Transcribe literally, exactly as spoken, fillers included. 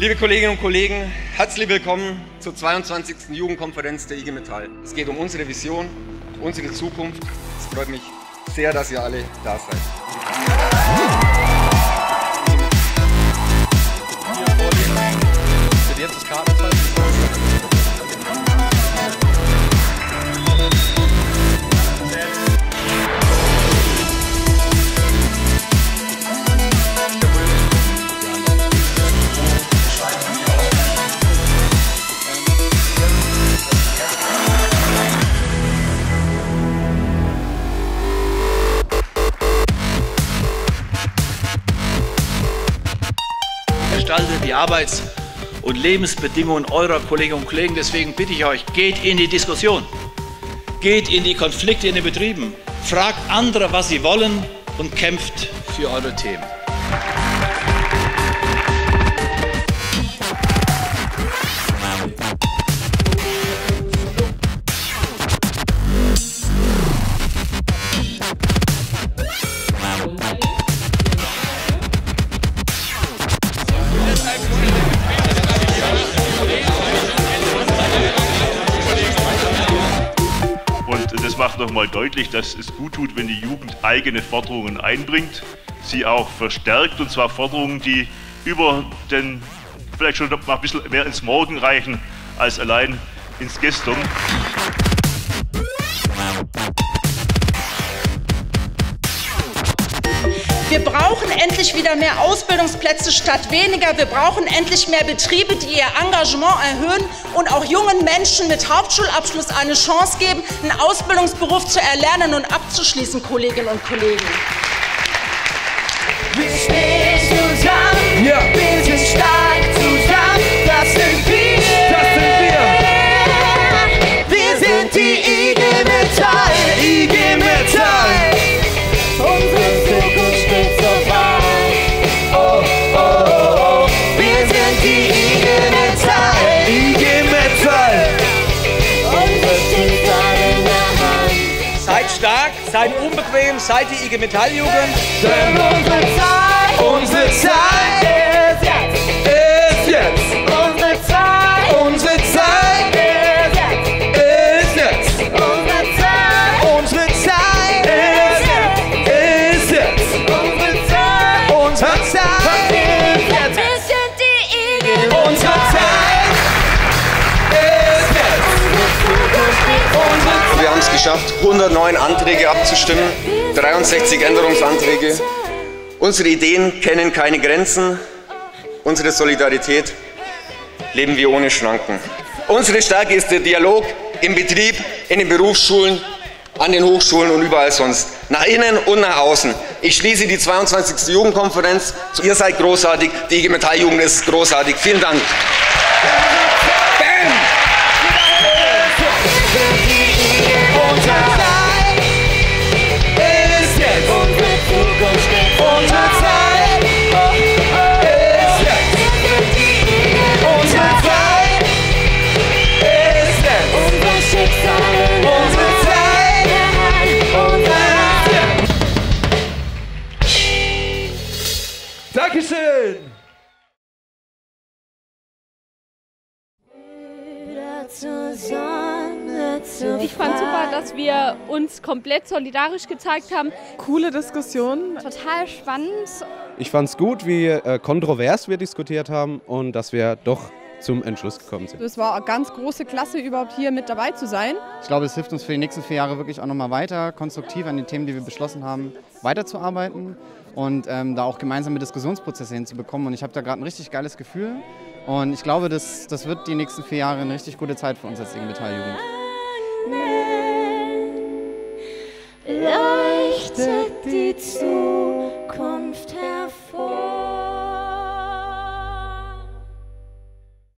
Liebe Kolleginnen und Kollegen, herzlich willkommen zur zweiundzwanzigsten Jugendkonferenz der I G Metall. Es geht um unsere Vision, unsere Zukunft. Es freut mich sehr, dass ihr alle da seid. Die Arbeits- und Lebensbedingungen eurer Kolleginnen und Kollegen. Deswegen bitte ich euch, geht in die Diskussion, geht in die Konflikte in den Betrieben, fragt andere, was sie wollen und kämpft für eure Themen. Das macht nochmal deutlich, dass es gut tut, wenn die Jugend eigene Forderungen einbringt, sie auch verstärkt, und zwar Forderungen, die über den, vielleicht schon noch ein bisschen mehr ins Morgen reichen, als allein ins Gestern. Wir brauchen endlich wieder mehr Ausbildungsplätze statt weniger. Wir brauchen endlich mehr Betriebe, die ihr Engagement erhöhen und auch jungen Menschen mit Hauptschulabschluss eine Chance geben, einen Ausbildungsberuf zu erlernen und abzuschließen, Kolleginnen und Kollegen. Wir stehen zusammen, ja. Wir sind stark zusammen, das sind wir. Das sind wir. Wir sind die I G Metall. I G Metall. Stark, seid unbequem, seid die I G Metall-Jugend. Denn unsere Zeit, unsere Zeit ist jetzt, ist jetzt. Unsere Zeit, unsere Zeit ist jetzt, ist jetzt. Unsere Zeit, unsere Zeit ist jetzt, ist jetzt. Unsere Zeit, unsere Zeit ist jetzt. Wir sind die I G Metall. Unsere Zeit ist jetzt. Wir haben es geschafft, hundertneun Anträge abzustimmen, dreiundsechzig Änderungsanträge. Unsere Ideen kennen keine Grenzen. Unsere Solidarität leben wir ohne Schranken. Unsere Stärke ist der Dialog im Betrieb, in den Berufsschulen, an den Hochschulen und überall sonst. Nach innen und nach außen. Ich schließe die zweiundzwanzigste Jugendkonferenz. Ihr seid großartig, die I G Metall-Jugend ist großartig. Vielen Dank. Dankeschön! Ich fand super, dass wir uns komplett solidarisch gezeigt haben. Coole Diskussion. Total spannend. Ich fand es gut, wie äh, kontrovers wir diskutiert haben und dass wir doch zum Entschluss gekommen sind. Es war eine ganz große Klasse, überhaupt hier mit dabei zu sein. Ich glaube, es hilft uns für die nächsten vier Jahre wirklich auch nochmal weiter, konstruktiv an den Themen, die wir beschlossen haben, weiterzuarbeiten und ähm, da auch gemeinsame Diskussionsprozesse hinzubekommen. Und ich habe da gerade ein richtig geiles Gefühl und ich glaube, das, das wird die nächsten vier Jahre eine richtig gute Zeit für uns als I G Metall-Jugend. Leuchtet die Zukunft.